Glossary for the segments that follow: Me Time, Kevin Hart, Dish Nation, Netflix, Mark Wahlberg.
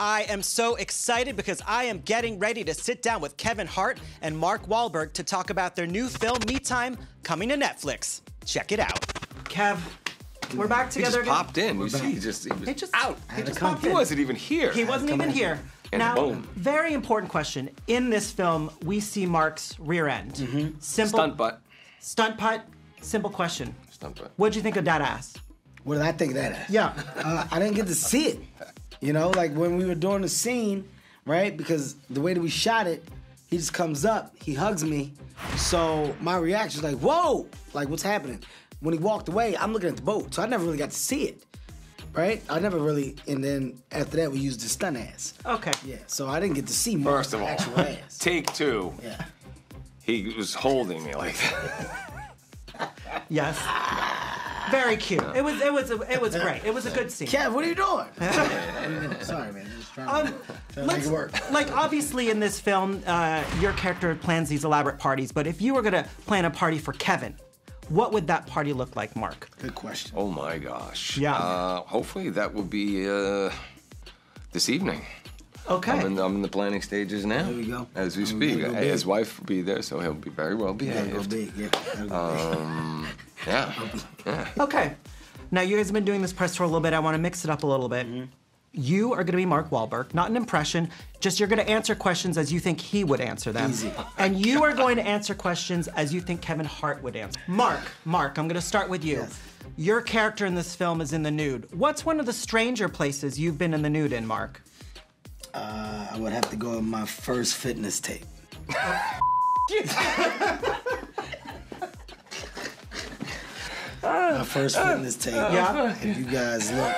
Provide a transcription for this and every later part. I am so excited because I am getting ready to sit down with Kevin Hart and Mark Wahlberg to talk about their new film, Me Time, coming to Netflix. Check it out. Kev, we're back together again. Popped in. You see, he just out. He wasn't even here. He wasn't even here. And now, boom. Very important question. In this film, we see Mark's rear end. Mm-hmm. Simple. Stunt butt. Stunt putt. Simple question. Stunt butt. What'd you think of that ass? What did I think of that ass? Yeah. I didn't get to see it. You know, like when we were doing the scene, right? Because the way that we shot it, he just comes up, he hugs me. So my reaction was like, whoa, like what's happening? When he walked away, I'm looking at the boat, so I never really got to see it, right? And then after that, we used the stunt ass. Okay. Yeah, so I didn't get to see more of the actual ass. Take two. Yeah. He was holding me like that. Yes. Very cute. Yeah. It was great. It was a good scene. Kev, what are you doing? Sorry, man. I'm just trying to make it work. Like, obviously, in this film, your character plans these elaborate parties. But if you were gonna plan a party for Kevin, what would that party look like, Mark? Good question. Oh my gosh. Yeah. Hopefully, that will be this evening. Okay. I'm in the planning stages now. There we go. As we speak, his wife will be there, so he'll be very well behaved. Yeah. Okay. Now, you guys have been doing this press tour a little bit. I want to mix it up a little bit. Mm-hmm. You are going to be Mark Wahlberg, not an impression. Just you're going to answer questions as you think he would answer them. Easy. And you are going to answer questions as you think Kevin Hart would answer. Mark, I'm going to start with you. Yes. Your character in this film is in the nude. What's one of the stranger places you've been in the nude in, Mark? I would have to go with my first fitness tape. My first fitness tape. Yeah. If you guys look,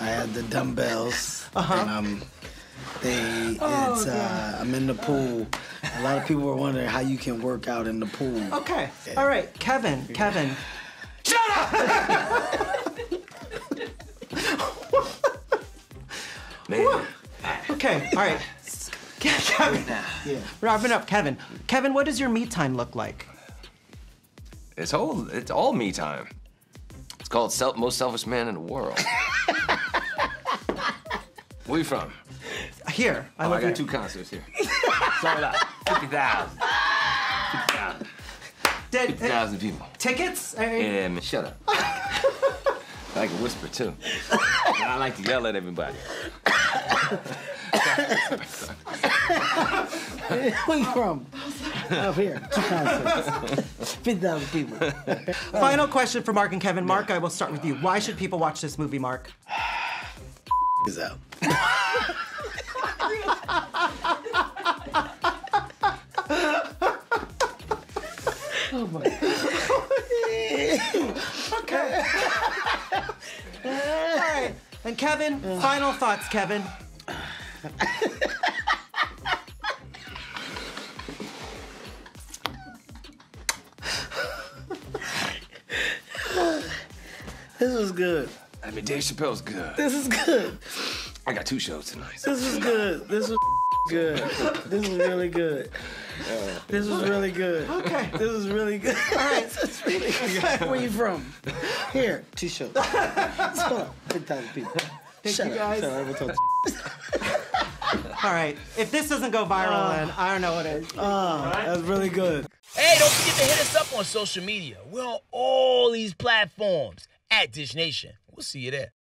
I had the dumbbells, and I'm in the pool. A lot of people were wondering how you can work out in the pool. Okay. Yeah. All right, Kevin. Shut up! Man. Okay. All right. Kevin. Yeah. Wrapping up, Kevin. Kevin, what does your me time look like? It's all me time. It's called Most Selfish Man in the World. Where you from? Here. I got two concerts here. Sold out. 50,000. 50,000. 50,000 people. Tickets? Yeah, man, shut up. I can whisper too. And I like to yell at everybody. Where you from? Up here. 50,000 people. Final question for Mark and Kevin. Mark, I will start with you. Why should people watch this movie, Mark? Is out. Oh my God. Okay. All right. And Kevin, final thoughts, Kevin. This was good. I mean, Dave Chappelle's good. This is good. I got two shows tonight. This was good. This was good. This was really good. This was really good. Okay. This was really good. All right. This was really good. Where you from? Here, two shows. So, 50,000 people. Thank you guys. All right. If this doesn't go viral, then I don't know what it is. That was really good. Hey, don't forget to hit us up on social media. We're on all these platforms. @Dish Nation. We'll see you there.